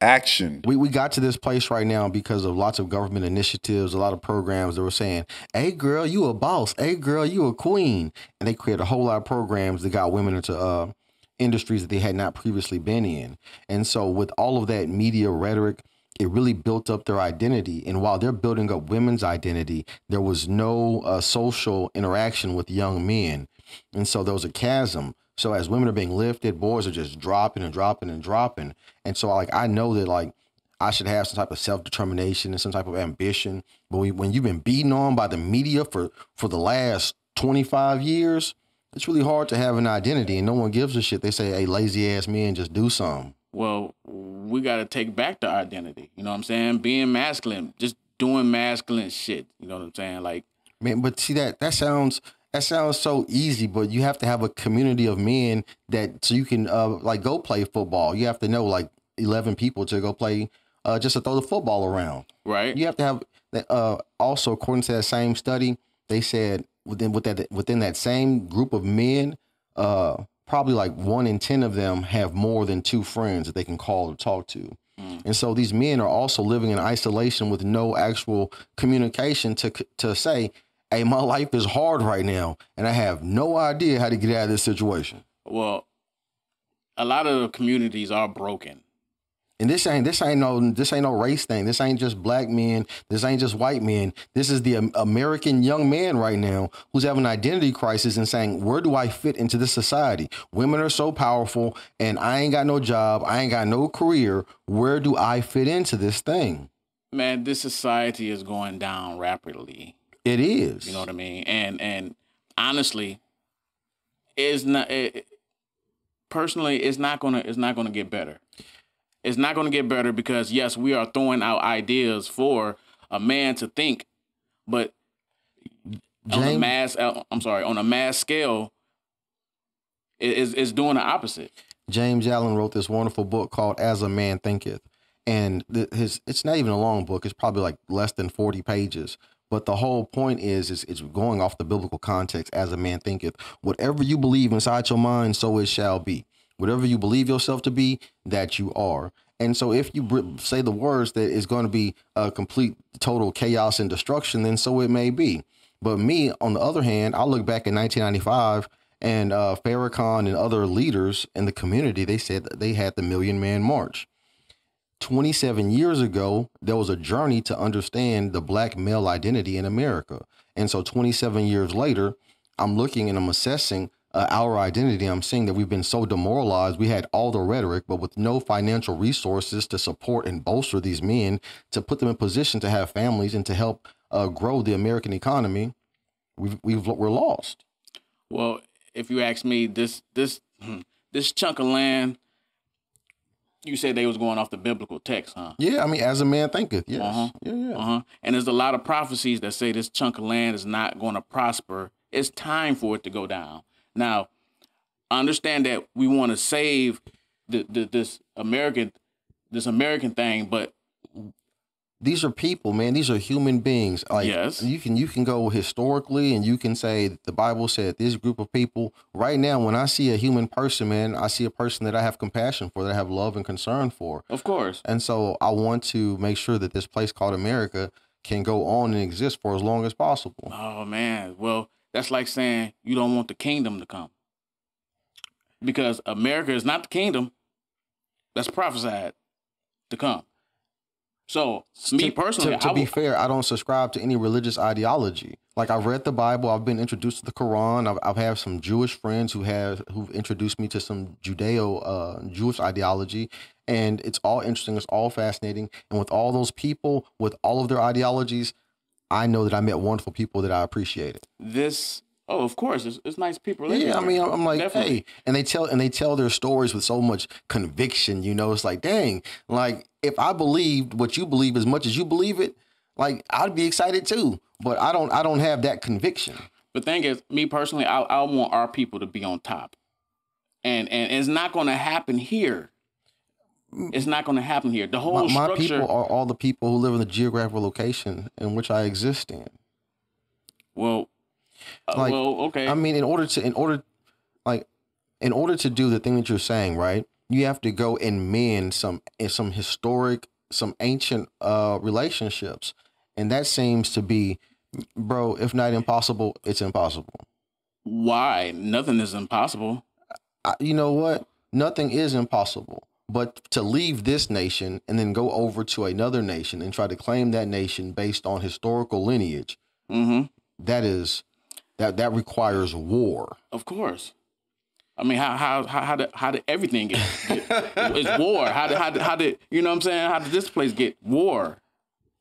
action. We got to this place right now because of lots of government initiatives, a lot of programs that were saying, hey, girl, you a boss. Hey, girl, you a queen. And they created a whole lot of programs that got women into industries that they had not previously been in. And so with all of that media rhetoric, it really built up their identity. And while they're building up women's identity, there was no social interaction with young men. And so there was a chasm. So as women are being lifted, boys are just dropping and dropping and dropping. And so like, I know that like I should have some type of self-determination and some type of ambition. But when you've been beaten on by the media for the last 25 years, it's really hard to have an identity and no one gives a shit. They say, hey, lazy ass men, just do something. Well, we got to take back the identity. You know what I'm saying? Being masculine, just doing masculine shit. You know what I'm saying? Like, man, but see that sounds so easy, but you have to have a community of men that so you can like go play football. You have to know like 11 people to go play just to throw the football around. Right. You have to have that. Also, according to that same study, they said within that same group of men, probably like 1 in 10 of them have more than 2 friends that they can call or talk to. And so these men are also living in isolation with no actual communication to say, hey, my life is hard right now, and I have no idea how to get out of this situation. Well, a lot of the communities are broken, and this ain't no race thing. This ain't just black men. This ain't just white men. This is the American young man right now who's having an identity crisis and saying, "Where do I fit into this society? Women are so powerful, and I ain't got no job. I ain't got no career. Where do I fit into this thing?" Man, this society is going down rapidly. It is. You know what I mean? And honestly, it's not gonna get better. It's not gonna get better because yes, we are throwing out ideas for a man to think, but on a mass scale, it's doing the opposite. James Allen wrote this wonderful book called As a Man Thinketh, and it's not even a long book. It's probably like less than 40 pages. But the whole point is it's going off the biblical context. As a man thinketh, whatever you believe inside your mind, so it shall be. Whatever you believe yourself to be, that you are. And so if you say the words that it's going to be a complete, total chaos and destruction, then so it may be. But me, on the other hand, I look back in 1995 and Farrakhan and other leaders in the community, they said that they had the Million Man March. 27 years ago, there was a journey to understand the black male identity in America. And so 27 years later, I'm looking and I'm assessing our identity. I'm seeing that we've been so demoralized. We had all the rhetoric, but with no financial resources to support and bolster these men, to put them in position to have families and to help grow the American economy. We're lost. Well, if you ask me, this chunk of land, you said they was going off the biblical text, huh? Yeah, I mean, as a man thinketh, yes. And there's a lot of prophecies that say this chunk of land is not going to prosper. It's time for it to go down. Now, understand that we want to save this American thing, but these are people, man. These are human beings. Like, yes, you can go historically and you can say the Bible said this group of people. Right now, when I see a human person, man, I see a person that I have compassion for, that I have love and concern for. Of course. And so I want to make sure that this place called America can go on and exist for as long as possible. Oh, man. Well, that's like saying you don't want the kingdom to come, because America is not the kingdom that's prophesied to come. So me personally, to be fair, I don't subscribe to any religious ideology. Like, I've read the Bible. I've been introduced to the Quran. I've had some Jewish friends who've introduced me to some Judeo-Jewish ideology. And it's all interesting. It's all fascinating. And with all those people, with all of their ideologies, I know that I met wonderful people that I appreciated. Oh, of course, it's nice people. Yeah, I mean, I'm like, definitely. Hey, and they tell their stories with so much conviction. You know, it's like, dang, like if I believed what you believe as much as you believe it, like I'd be excited too. But I don't have that conviction. The thing is, me personally, I want our people to be on top, and it's not going to happen here. It's not going to happen here. The whole my people are all the people who live in the geographical location in which I exist in. Well. Like, well, okay. I mean, in order to do the thing that you're saying, right? you have to go and mend some historic, some ancient relationships. And that seems to be, bro, if not impossible, it's impossible. Why? Nothing is impossible. You know what? Nothing is impossible. But to leave this nation and then go over to another nation and try to claim that nation based on historical lineage, that requires war. Of course. I mean, how did everything get it's war? How did you know what I'm saying? How did this place get war?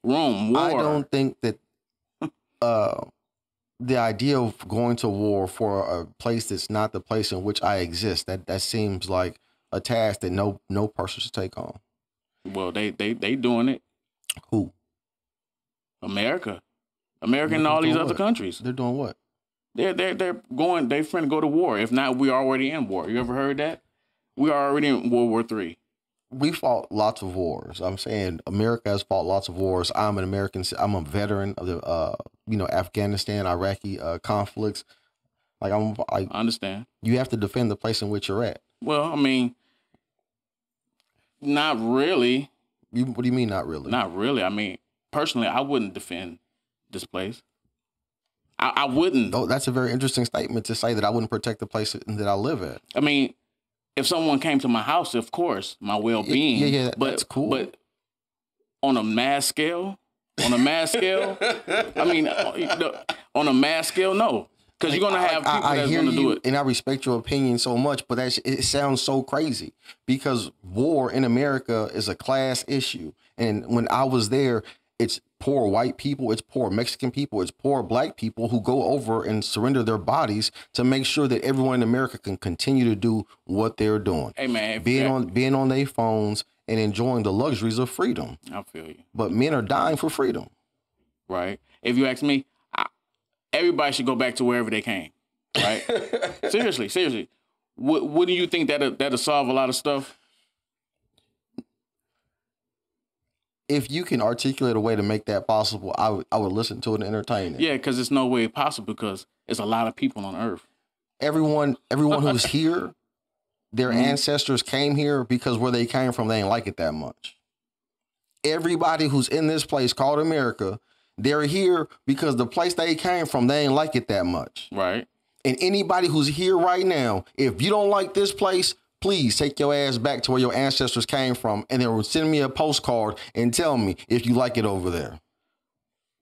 Rome, war. I don't think that the idea of going to war for a place that's not the place in which I exist, that seems like a task that no person should take on. Well, they doing it. Who? America and all these other countries. They're doing what? They're going. They finna go to war. If not, we already in war. You ever heard that? We are already in World War III. We fought lots of wars. I'm saying America has fought lots of wars. I'm an American. I'm a veteran of the Afghanistan, Iraqi conflicts. Like I understand. You have to defend the place in which you're at. Well, I mean, not really. What do you mean, not really? Not really. I mean, personally, I wouldn't defend this place. I wouldn't. Oh, that's a very interesting statement to say that I wouldn't protect the place that I live at. I mean, if someone came to my house, of course, my well-being. Yeah, but that's cool. But on a mass scale, I mean, on a mass scale, no. Because you're going to have people that's going to do it. And I respect your opinion so much, but it sounds so crazy because war in America is a class issue. And when I was there, it's poor white people, it's poor Mexican people, it's poor black people who go over and surrender their bodies to make sure that everyone in America can continue to do what they're doing. Hey, man. Being on their phones and enjoying the luxuries of freedom. I feel you. But men are dying for freedom. Right. If you ask me, everybody should go back to wherever they came, right? seriously. Wouldn't you think that'll solve a lot of stuff? If you can articulate a way to make that possible, I would listen to it and entertain it. Yeah, because there's no way possible because there's a lot of people on Earth. Everyone who's here, their ancestors came here because where they came from, they ain't like it that much. Everybody who's in this place called America, they're here because the place they came from, they ain't like it that much. Right. And anybody who's here right now, if you don't like this place, please take your ass back to where your ancestors came from and then send me a postcard and tell me if you like it over there.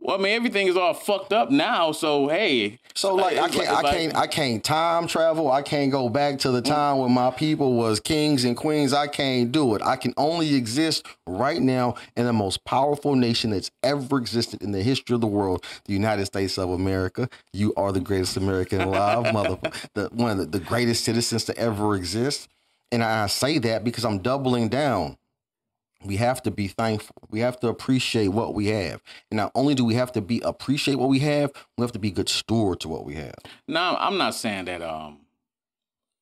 Well, I mean, everything is all fucked up now, so hey. So like I can't time travel. I can't go back to the time when my people was kings and queens. I can't do it. I can only exist right now in the most powerful nation that's ever existed in the history of the world, the United States of America. You are the greatest American alive, motherfucker. One of the greatest citizens to ever exist. And I say that because I'm doubling down. We have to be thankful. We have to appreciate what we have. And not only do we have to appreciate what we have to be good stewards to what we have. Now, I'm not saying that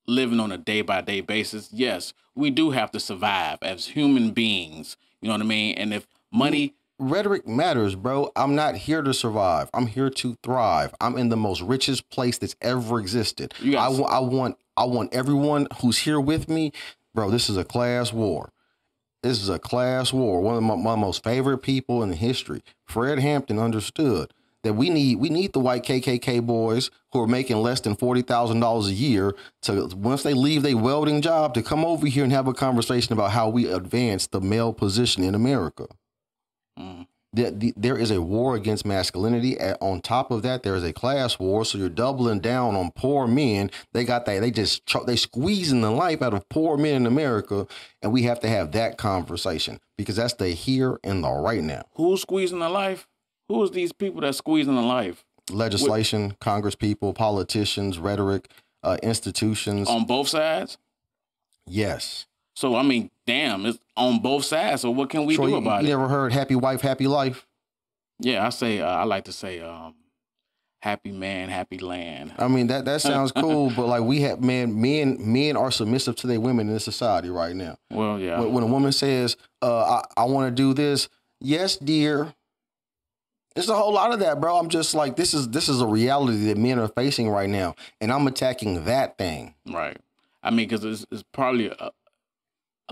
living on a day-by-day basis, yes, we do have to survive as human beings. You know what I mean? And if money... Rhetoric matters, bro. I'm not here to survive. I'm here to thrive. I'm in the most richest place that's ever existed. I want everyone who's here with me. Bro, this is a class war. This is a class war. One of my most favorite people in history, Fred Hampton, understood that we need the white KKK boys who are making less than $40,000 a year to, once they leave their welding job, to come over here and have a conversation about how we advance the male position in America. There is a war against masculinity. On top of that, there is a class war. So you're doubling down on poor men. They got that. They squeezing the life out of poor men in America. And we have to have that conversation because that's the here and the right now. Who's squeezing the life? Who is these people that's squeezing the life? Legislation, Congress people, politicians, rhetoric, institutions. On both sides? Yes. So, I mean, damn, it's on both sides. So what can we do about it? You ever heard happy wife, happy life? Yeah, I like to say happy man, happy land. I mean, that sounds cool. But like we have, man, men are submissive to their women in this society right now. Well, yeah. When a woman says, I want to do this. Yes, dear. There's a whole lot of that, bro. I'm just like, this is a reality that men are facing right now. And I'm attacking that thing. Right. I mean, because it's probably...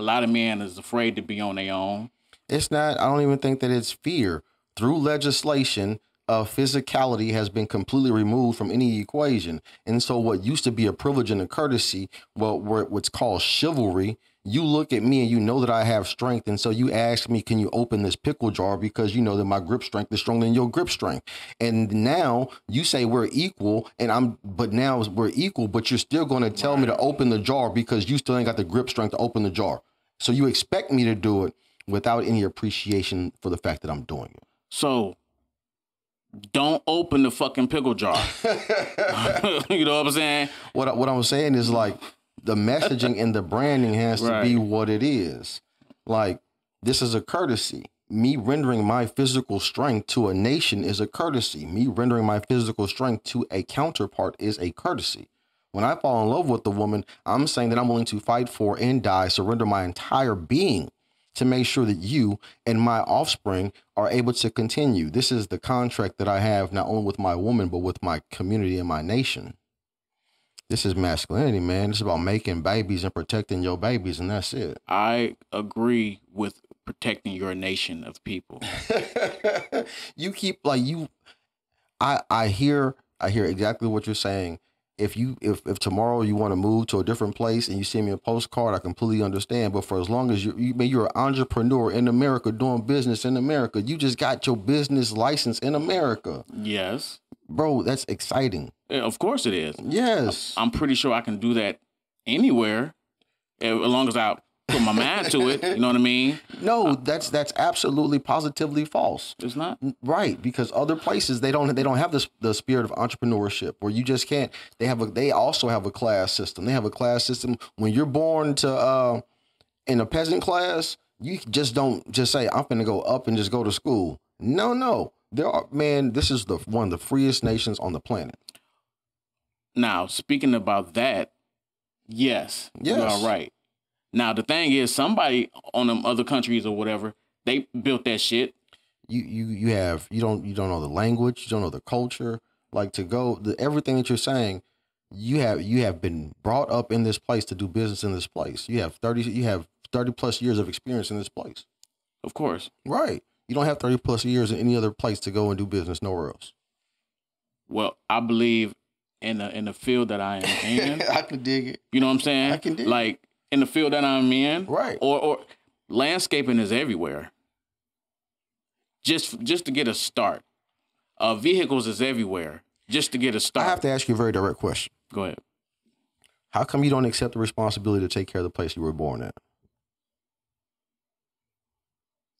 A lot of men is afraid to be on their own. It's not, I don't even think that it's fear. Through legislation, physicality has been completely removed from any equation. And so what used to be a privilege and a courtesy, what's called chivalry, you look at me and you know that I have strength. And so you ask me, can you open this pickle jar? Because you know that my grip strength is stronger than your grip strength. And now you say we're equal, and but you're still going to tell me to open the jar because you still ain't got the grip strength to open the jar. So you expect me to do it without any appreciation for the fact that I'm doing it. So don't open the fucking pickle jar. You know what I'm saying? What I'm saying is, like, the messaging and the branding has to be what it is. Like, this is a courtesy. Me rendering my physical strength to a nation is a courtesy. Me rendering my physical strength to a counterpart is a courtesy. When I fall in love with a woman, I'm saying that I'm willing to fight for and die, surrender my entire being to make sure that you and my offspring are able to continue. This is the contract that I have, not only with my woman, but with my community and my nation. This is masculinity, man. It's about making babies and protecting your babies, and that's it. I agree with protecting your nation of people. You keep like you. I hear exactly what you're saying. If tomorrow you want to move to a different place and you send me a postcard, I completely understand. But for as long as you're an entrepreneur in America doing business in America, you just got your business license in America. Yes. Bro, that's exciting. Of course it is. Yes. I'm pretty sure I can do that anywhere as long as I put my mind to it. You know what I mean? No, that's absolutely positively false. It's not. Right. Because other places, they don't have this, the spirit of entrepreneurship where you just can't. They also have a class system. They have a class system. When you're born to in a peasant class, you just don't just say, I'm going to go up and just go to school. No, no. There are, man, this is one of the freest nations on the planet. Now, speaking about that, yes, you are right. Now, the thing is, somebody on them other countries or whatever, they built that shit. You don't know the language, you don't know the culture. Like, everything that you're saying, you have been brought up in this place to do business in this place. You have 30 plus years of experience in this place. Of course. Right. You don't have 30 plus years in any other place to go and do business nowhere else. Well, I believe in the field that I am in. I can dig it. You know what I'm saying? I can dig it. In the field that I'm in. Right. Or landscaping is everywhere. Just to get a start. Vehicles is everywhere. Just to get a start. I have to ask you a very direct question. Go ahead. How come you don't accept the responsibility to take care of the place you were born at?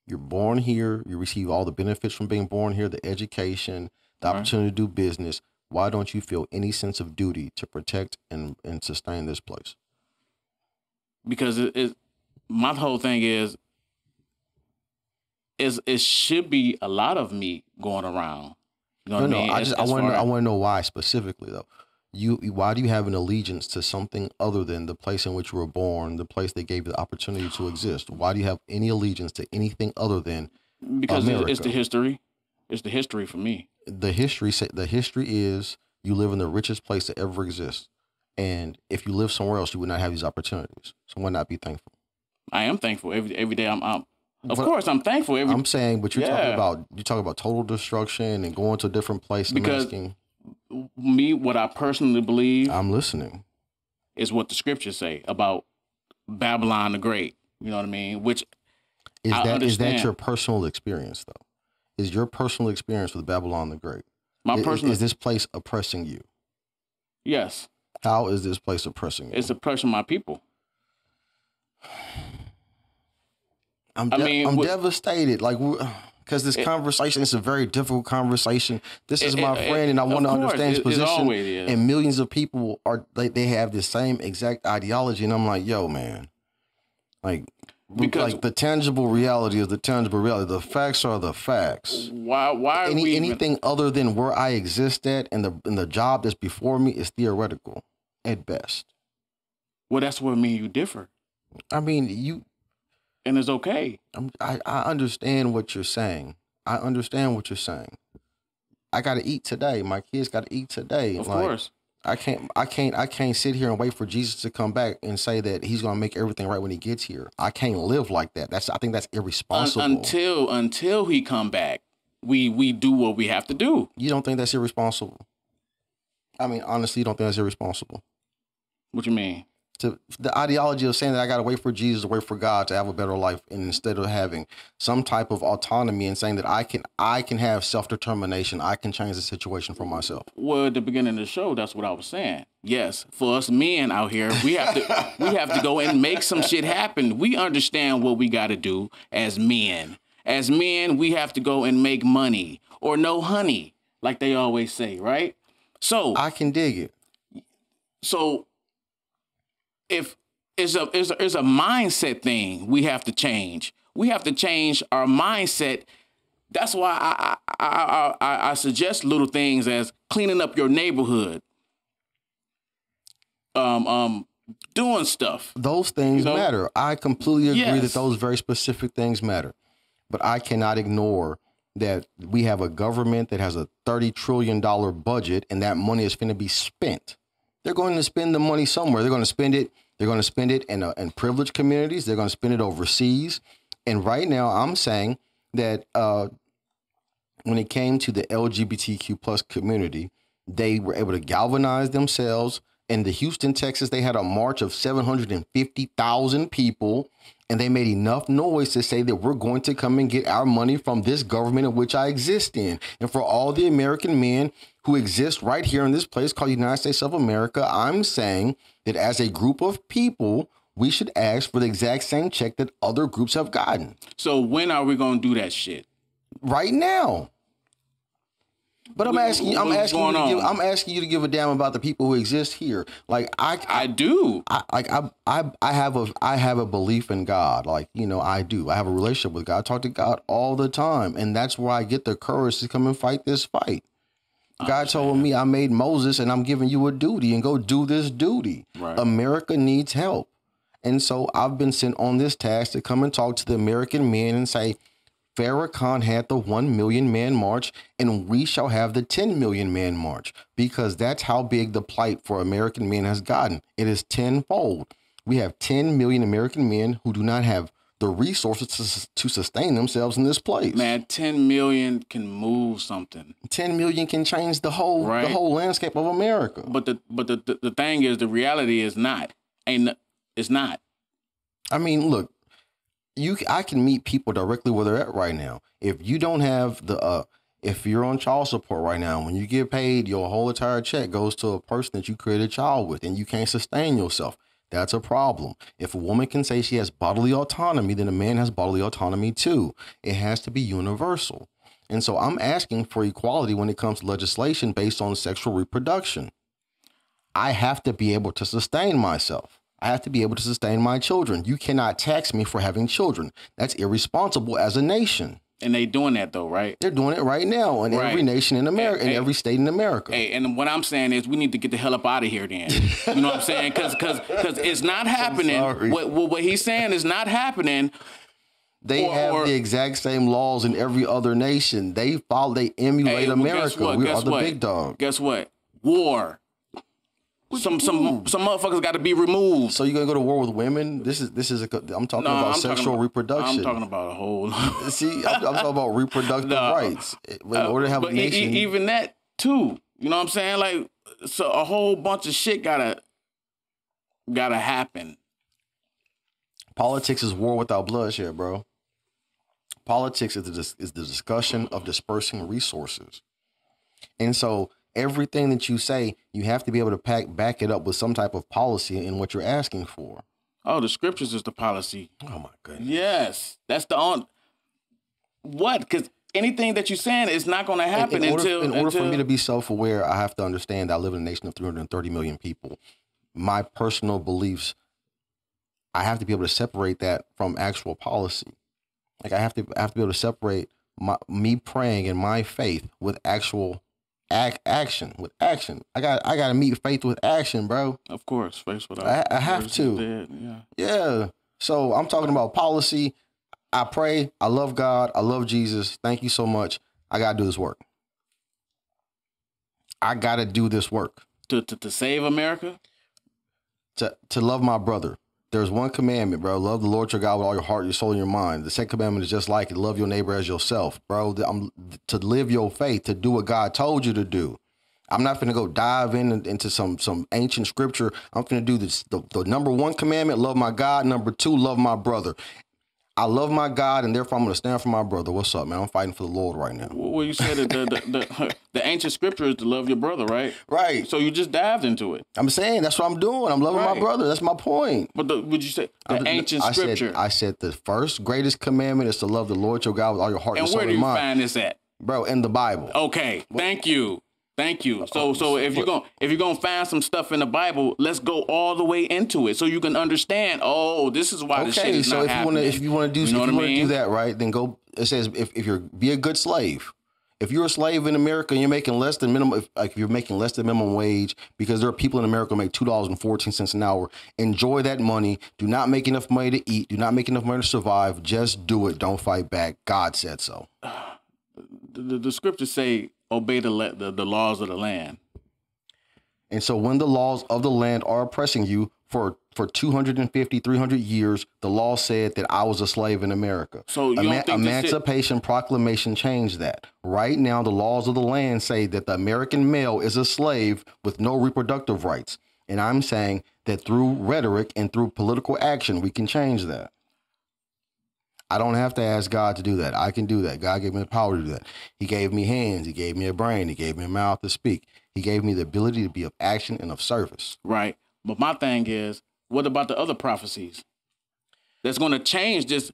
You're born here. You receive all the benefits from being born here, the education, the opportunity to do business. Why don't you feel any sense of duty to protect and sustain this place? Because my whole thing is it should be a lot of me going around. You know what I mean? I want to know why specifically, though. Why do you have an allegiance to something other than the place in which you were born, the place that gave you the opportunity to exist? Why do you have any allegiance to anything other than because America? It's the history. It's the history for me. The history is you live in the richest place that ever exists. And if you live somewhere else, you would not have these opportunities. So why not be thankful? I am thankful every day. Of course, I'm thankful. I'm saying, but you're talking about total destruction and going to a different place because, and asking. Me, what I personally believe, I'm listening, is what the scriptures say about Babylon the Great. You know what I mean? Which is that your personal experience though? Is your personal experience with Babylon the Great? Is this place oppressing you? Yes. How is this place oppressing you? It's oppressing my people. I'm devastated. Like. Because this conversation is a very difficult conversation. This is my friend, and I want to understand his position. And millions of people they have the same exact ideology, and I'm like, yo, man, because the tangible reality is the tangible reality. The facts are the facts. Why are we anything other than where I exist at and the job that's before me is theoretical at best. Well, that's where me and you differ. I mean, you. And it's okay. I understand what you're saying. I understand what you're saying. I got to eat today. My kids got to eat today. Of course. I can't sit here and wait for Jesus to come back and say that he's going to make everything right when he gets here. I can't live like that. That's, I think that's irresponsible. Until he come back, we do what we have to do. You don't think that's irresponsible? I mean, honestly, you don't think that's irresponsible? What you mean? To the ideology of saying that I got to wait for Jesus, to wait for God to have a better life, and instead of having some type of autonomy and saying that I can have self-determination, I can change the situation for myself. Well, at the beginning of the show, that's what I was saying. Yes, for us men out here, we have to go and make some shit happen. We understand what we got to do as men. As men, we have to go and make money or no honey, like they always say, right? So I can dig it. So if it's a mindset thing we have to change. We have to change our mindset. That's why I suggest little things as cleaning up your neighborhood, doing stuff. Those things matter. I completely agree that those very specific things matter. But I cannot ignore that we have a government that has a $30 trillion budget, and that money is going to be spent. They're going to spend the money somewhere. They're going to spend it. They're going to spend it in privileged communities. They're going to spend it overseas. And right now I'm saying that when it came to the LGBTQ plus community, they were able to galvanize themselves. In the Houston, Texas, they had a march of 750,000 people, and they made enough noise to say that we're going to come and get our money from this government in which I exist in. And for all the American men who exist right here in this place called the United States of America, I'm saying that as a group of people, we should ask for the exact same check that other groups have gotten. So when are we going to do that shit? Right now. But I'm asking you to give a damn about the people who exist here. Like I have a belief in God. Like, you know, I do. I have a relationship with God. I talk to God all the time. And that's where I get the courage to come and fight this fight. God told me I made Moses, and I'm giving you a duty, and go do this duty. Right. America needs help. And so I've been sent on this task to come and talk to the American men and say, Farrakhan had the 1 million man march, and we shall have the 10 million man march, because that's how big the plight for American men has gotten. It is tenfold. We have 10 million American men who do not have the resources to sustain themselves in this place. Man, 10 million can move something. 10 million can change the whole landscape of America. But the thing is, the reality is not. It's not. I mean, look. I can meet people directly where they're at right now. If you don't have the, if you're on child support right now, when you get paid, your whole entire check goes to a person that you created a child with, and you can't sustain yourself. That's a problem. If a woman can say she has bodily autonomy, then a man has bodily autonomy too. It has to be universal. And so I'm asking for equality when it comes to legislation based on sexual reproduction. I have to be able to sustain myself. I have to be able to sustain my children. You cannot tax me for having children. That's irresponsible as a nation. And they doing that though, right? They're doing it right now in every nation in America, in every state in America. Hey, and what I'm saying is we need to get the hell up out of here then. You know what I'm saying? Because it's not happening. What he's saying is not happening. They have the exact same laws in every other nation. They follow, they emulate America. We are the big dog. Guess what? War. Some motherfuckers got to be removed. So you gonna go to war with women? I'm talking about reproduction. I'm talking about a whole. See, I'm talking about reproductive rights. In order to have a nation, even that too. You know what I'm saying? Like, so a whole bunch of shit gotta happen. Politics is war without bloodshed, bro. Politics is the discussion of dispersing resources, and so. Everything that you say, you have to be able to back it up with some type of policy in what you're asking for. Oh, the scriptures is the policy. Oh, my goodness. Yes. That's the on. What? Because anything that you're saying is not going to happen In order for me to be self-aware, I have to understand I live in a nation of 330 million people. My personal beliefs, I have to be able to separate that from actual policy. Like, I have to be able to separate me praying and my faith with actual action. I got to meet faith with action, bro. Of course, faith with action. I have to. Yeah. So I'm talking about policy. I pray. I love God. I love Jesus. Thank you so much. I got to do this work. to save America? To love my brother. There's one commandment, bro. Love the Lord your God with all your heart, your soul, and your mind. The second commandment is just like it. Love your neighbor as yourself, bro. To live your faith, to do what God told you to do. I'm not finna go dive into some ancient scripture. I'm finna do this. The number one commandment, love my God. Number two, love my brother. I love my God, and therefore I'm going to stand for my brother. What's up, man? I'm fighting for the Lord right now. Well, you said that the ancient scripture is to love your brother, right? Right. So you just dived into it. I'm saying that's what I'm doing. I'm loving my brother. That's my point. But would you say the ancient scripture? I said the first greatest commandment is to love the Lord your God with all your heart and soul and mind. And where do you find this at? Bro, in the Bible. Okay. What? Thank you. Thank you. So if you're gonna find some stuff in the Bible, let's go all the way into it so you can understand. Oh, this is why this shit is not happening. Okay, so if you wanna do that, right? Then go. It says be a good slave. If you're a slave in America and you're making less than minimum, if you're making less than minimum wage, because there are people in America who make $2.14 an hour, enjoy that money. Do not make enough money to eat. Do not make enough money to survive. Just do it. Don't fight back. God said so. The scriptures say, obey the laws of the land. And so when the laws of the land are oppressing you for 250, 300 years, the law said that I was a slave in America. So Emancipation Proclamation changed that. Right now, the laws of the land say that the American male is a slave with no reproductive rights. And I'm saying that through rhetoric and through political action, we can change that. I don't have to ask God to do that. I can do that. God gave me the power to do that. He gave me hands. He gave me a brain. He gave me a mouth to speak. He gave me the ability to be of action and of service. Right. But my thing is, what about the other prophecies? That's going to change this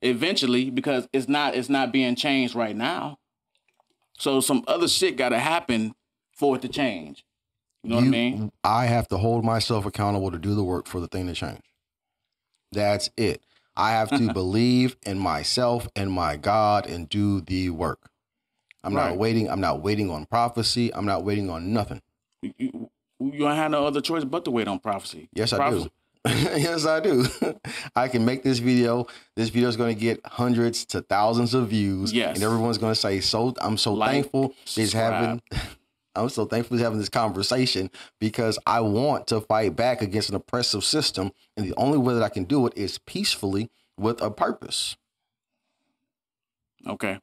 eventually, because it's not being changed right now. So some other shit got to happen for it to change. You know what I mean? I have to hold myself accountable to do the work for the thing to change. That's it. I have to believe in myself and my God and do the work. I'm not waiting. I'm not waiting on prophecy. I'm not waiting on nothing. You don't have no other choice but to wait on prophecy. Yes, I do. Yes, I do. I can make this video. This video is going to get hundreds to thousands of views. Yes. And everyone's going to say, "So I'm so thankful he's having." I'm so thankful for having this conversation, because I want to fight back against an oppressive system. And the only way that I can do it is peacefully with a purpose. Okay.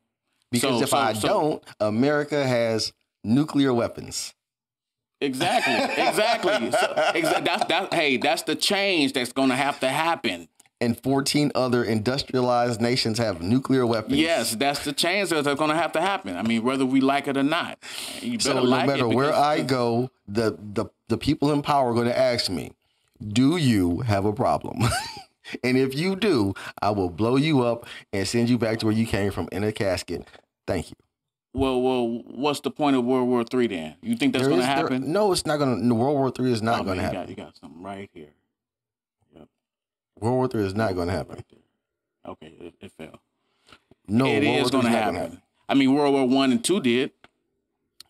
Because if I don't, America has nuclear weapons. Exactly. Exactly. That's the change that's going to have to happen. And 14 other industrialized nations have nuclear weapons. Yes, that's the change that's going to have to happen. I mean, whether we like it or not. No matter where I go, the people in power are going to ask me, do you have a problem? And if you do, I will blow you up and send you back to where you came from in a casket. Thank you. Well, what's the point of World War III then? You think that's going to happen? No, it's not going to. World War III is not going to happen. You got something right here. World War III is not going to happen. Okay, it fell. No, it is going to happen. I mean, World War I and II did.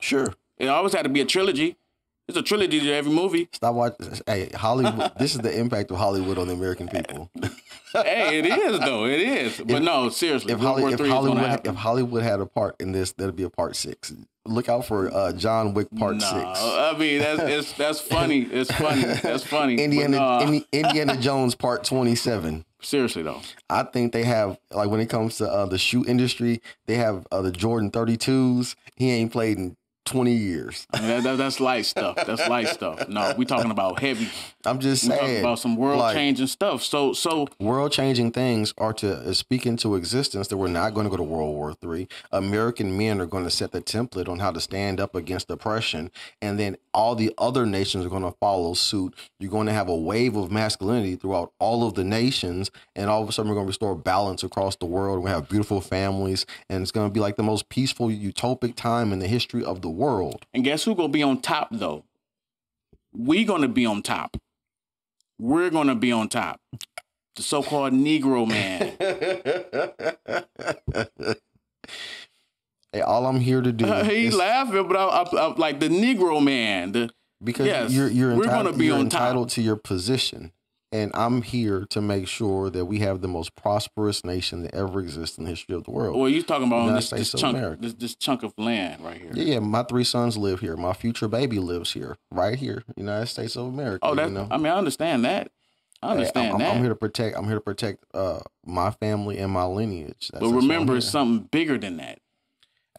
Sure. It always had to be a trilogy. It's a trilogy to every movie. Stop watching. Hey, Hollywood. This is the impact of Hollywood on the American people. Hey, it is though. It is. But no, seriously. If Hollywood had a part in this, that'd be a part 6. Look out for John Wick Part 6. I mean, that's funny. It's funny. That's funny. Indiana Jones Part 27. Seriously though, I think they have, like, when it comes to the shoe industry, they have the Jordan 32s. He ain't played in 20 years. I mean, that's light stuff. That's light stuff. No, we're talking about heavy. I'm just saying. We're talking about some world-changing stuff. So world-changing things are to speak into existence that we're not going to go to World War III. American men are going to set the template on how to stand up against oppression, and then all the other nations are going to follow suit. You're going to have a wave of masculinity throughout all of the nations, and all of a sudden we're going to restore balance across the world. We're going to have beautiful families, and it's going to be like the most peaceful, utopic time in the history of the world. And guess who's gonna be on top though? We're gonna be on top. We're gonna be on top. The so-called Negro man. Hey, all I'm here to do. He's laughing, but I'm like the Negro man. Because you're entitled to your position. And I'm here to make sure that we have the most prosperous nation that ever exists in the history of the world. Well, you're talking about this chunk of land right here. Yeah, my three sons live here. My future baby lives here, right here, United States of America. Oh, that's, you know? I mean, I understand that. I understand that. I'm here to protect. I'm here to protect my family and my lineage. That's, but remember, it's something bigger than that.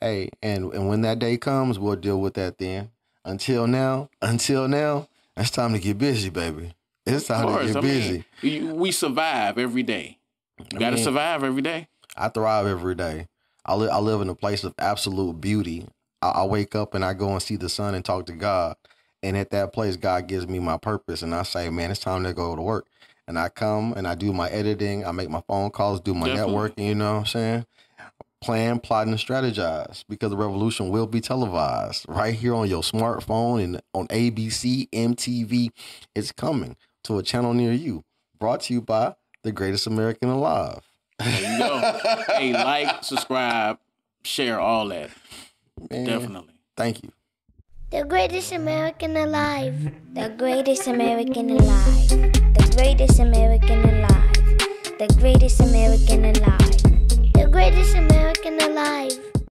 Hey, and when that day comes, we'll deal with that then. Until now, it's time to get busy, baby. It's time to get busy. We survive every day. You got to survive every day. I thrive every day. I live in a place of absolute beauty. I wake up and I go and see the sun and talk to God. And at that place, God gives me my purpose. And I say, man, it's time to go to work. And I come and I do my editing. I make my phone calls, do my networking. You know what I'm saying? Plan, plot, and strategize, because the revolution will be televised right here on your smartphone and on ABC, MTV. It's coming to a channel near you. Brought to you by The Greatest American Alive. There you go. Hey, like, subscribe, share, all that. Man, definitely. Thank you. The Greatest American Alive. The Greatest American Alive. The Greatest American Alive. The Greatest American Alive. The Greatest American Alive.